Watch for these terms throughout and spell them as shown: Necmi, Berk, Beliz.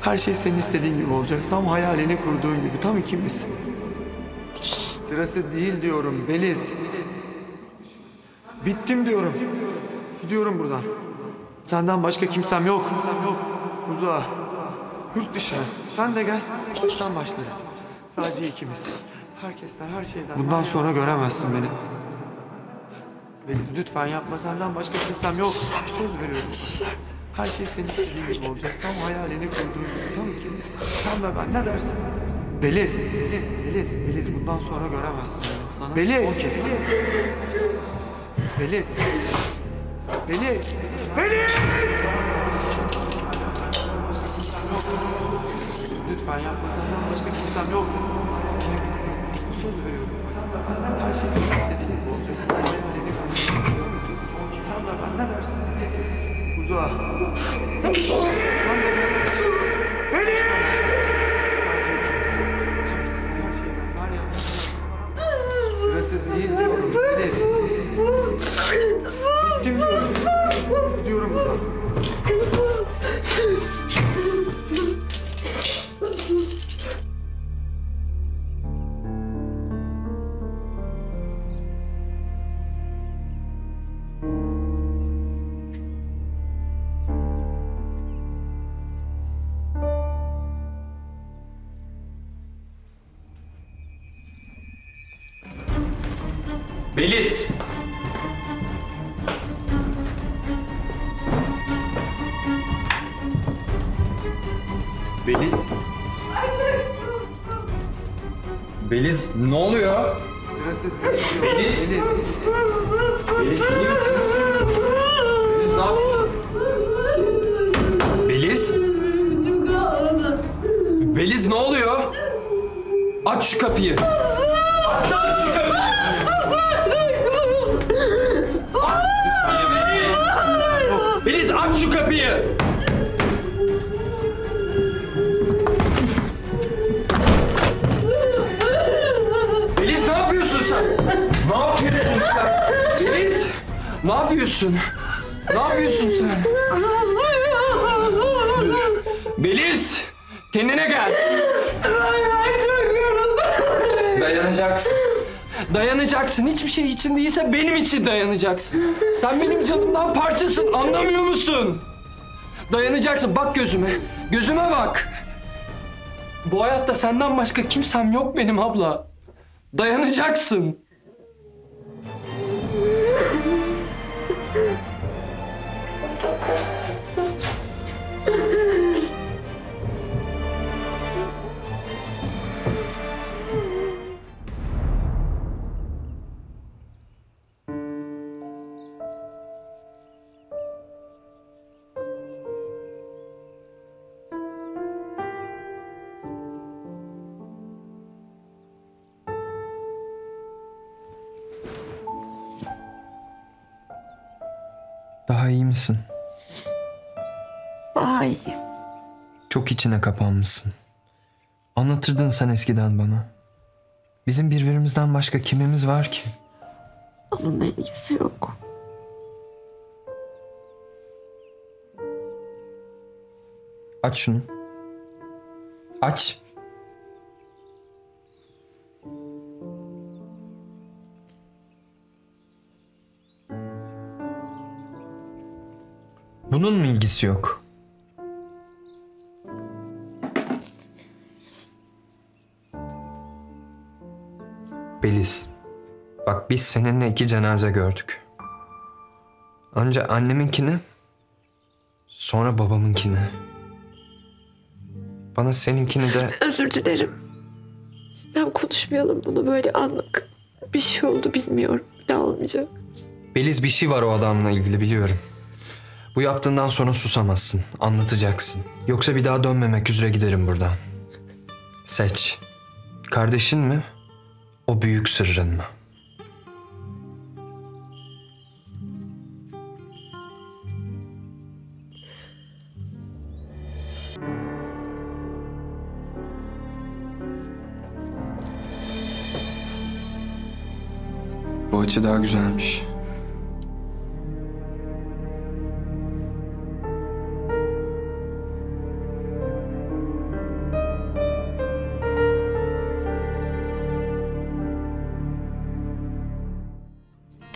Her şey senin istediğin gibi olacak. Tam hayalini kurduğun gibi. Tam ikimiz. Sırası değil diyorum Beliz. Bittim diyorum. Gidiyorum buradan. Senden başka kimsem yok. Uzağa. Yurt dışına. Sen de gel. Baştan başlarız. Sadece ikimiz. Herkesten, her şeyden. Bundan sonra göremezsin beni. Beni lütfen yapma. Senden başka kimsem yok. Söz veriyorum. Her şey senin istediğin gibi olacak. Tam hayalini kurduğun gibi. Tam ikimiz. Sen ve ben. Ne dersin? Beliz. Beliz. Bundan sonra göremezsin beni. Sana Beliz. Okay. Beliz. Lütfen yapma. Senden başka kimsem yok. Söz veriyorum. Sen de benden her şey senin istediğin gibi olacak. Sen de ben ne dersin? Uzağa. Sen de sırası değil diyorum. Sus. Diyorum buradan. Beliz! Beliz! Beliz, ne oluyor? Sırası değil. Beliz! Beliz, iyi misin? Beliz, ne yapıyorsun? Beliz! Beliz, ne oluyor? Aç şu kapıyı! Açsana şu kapıyı! Beliz, aç şu kapıyı! Beliz, ne yapıyorsun sen? Ne yapıyorsun sen? Beliz, ne yapıyorsun? Ne yapıyorsun sen? Beliz, kendine gel. Ben çok yoruldum. Dayanacaksın. Dayanacaksın. Hiçbir şey için değilse benim için dayanacaksın. Sen benim canımdan parçasın. Anlamıyor musun? Dayanacaksın. Bak gözüme. Gözüme bak. Bu hayatta senden başka kimsem yok benim abla. Dayanacaksın. Daha iyi misin? Daha iyiyim. Çok içine kapanmışsın. Anlatırdın sen eskiden bana. Bizim birbirimizden başka kimimiz var ki? Onunla ilgisi yok. Aç şunu. Aç. Bunun mu ilgisi yok? Beliz, bak biz seninle 2 cenaze gördük. Önce anneminkini, sonra babamınkini. Bana seninkini de... Özür dilerim. Ben konuşmayalım bunu böyle anlık. Bir şey oldu bilmiyorum. Ne olmayacak? Beliz, bir şey var o adamla ilgili biliyorum. Bu yaptığından sonra susamazsın, anlatacaksın. Yoksa bir daha dönmemek üzere giderim buradan. Seç. Kardeşin mi, o büyük sırrın mı? Bu açı daha güzelmiş.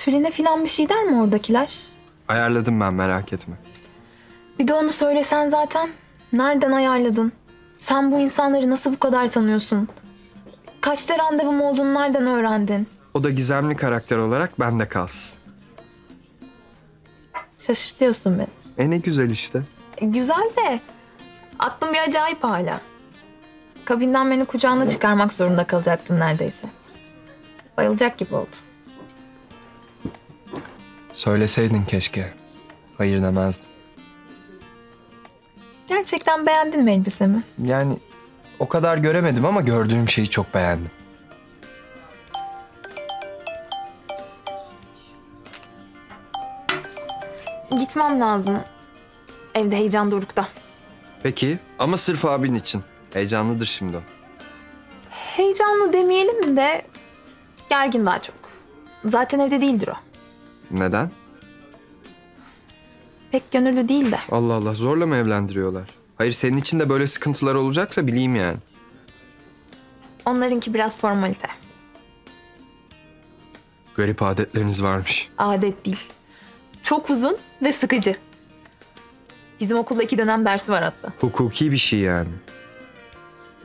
insüline falan bir şey der mi oradakiler? Ayarladım ben, merak etme. Bir de onu söylesen zaten. Nereden ayarladın? Sen bu insanları nasıl bu kadar tanıyorsun? Kaçta randevum olduğunu nereden öğrendin? O da gizemli karakter olarak bende kalsın. Şaşırtıyorsun beni. Ne güzel işte. Güzel de aklım bir acayip hala. Kabinden beni kucağına çıkarmak zorunda kalacaktın neredeyse. Bayılacak gibi oldu. Söyleseydin keşke. Hayır demezdim. Gerçekten beğendin mi elbisemi? Yani o kadar göremedim ama gördüğüm şeyi çok beğendim. Gitmem lazım. Evde heyecan dorukta. Peki ama sırf abin için. Heyecanlıdır şimdi o. Heyecanlı demeyelim de gergin daha çok. Zaten evde değildir o. Neden? Pek gönüllü değil de. Allah Allah, zorla mı evlendiriyorlar? Hayır, senin için de böyle sıkıntılar olacaksa bileyim yani. Onlarınki biraz formalite. Garip adetleriniz varmış. Adet değil. Çok uzun ve sıkıcı. Bizim okulda 2 dönem dersi var hatta. Hukuki bir şey yani.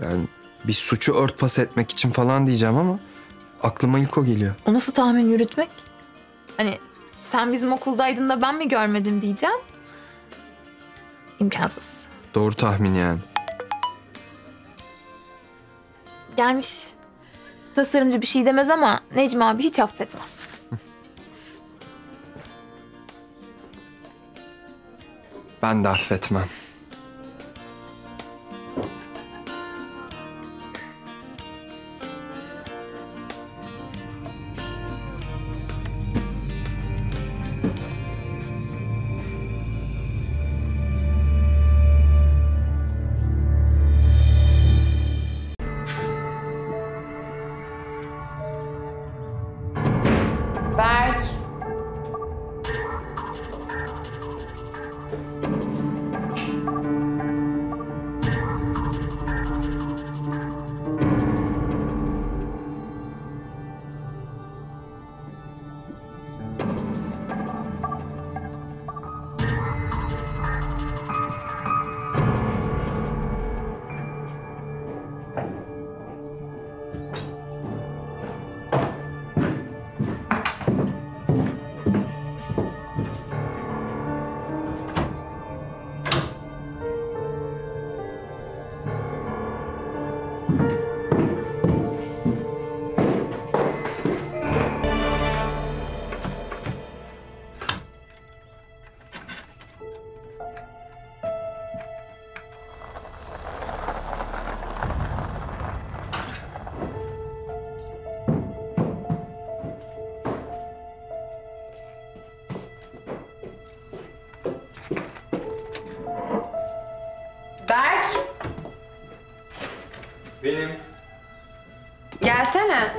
Yani bir suçu örtbas etmek için falan diyeceğim ama aklıma ilk o geliyor. O nasıl tahmin yürütmek? Hani sen bizim okuldaydın da ben mi görmedim diyeceğim. İmkansız. Doğru tahmin yani. Gelmiş. Tasarımcı bir şey demez ama Necmi abi hiç affetmez. Ben de affetmem. Berk. Berk. Benim. Gelsene.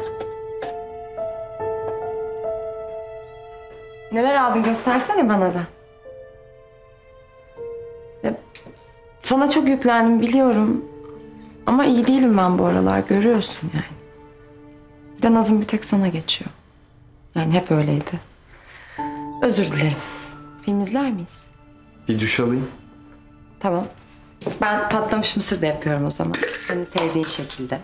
Neler aldın göstersene bana da. Ya, sana çok yüklendim biliyorum. Ama iyi değilim ben bu aralar, görüyorsun yani. Bir de nazım bir tek sana geçiyor. Yani hep öyleydi. Özür dilerim. Film izler miyiz? Bir duş alayım. Tamam. Ben patlamış mısır da yapıyorum o zaman. Senin sevdiğin şekilde.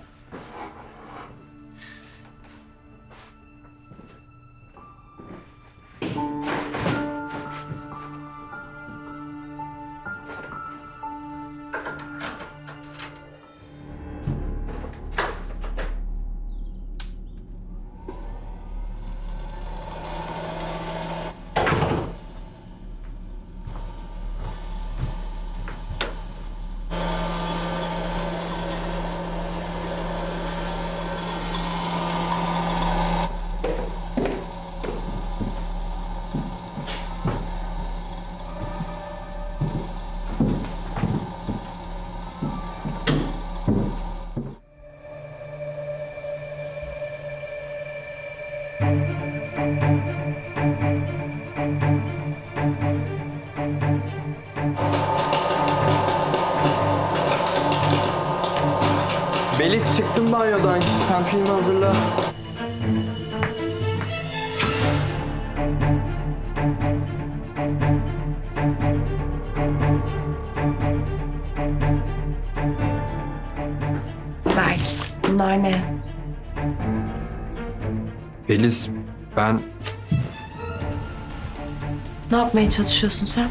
Beliz, çıktım banyodan. Sen filmi hazırla. bunlar ne? Beliz, ben... Ne yapmaya çalışıyorsun sen?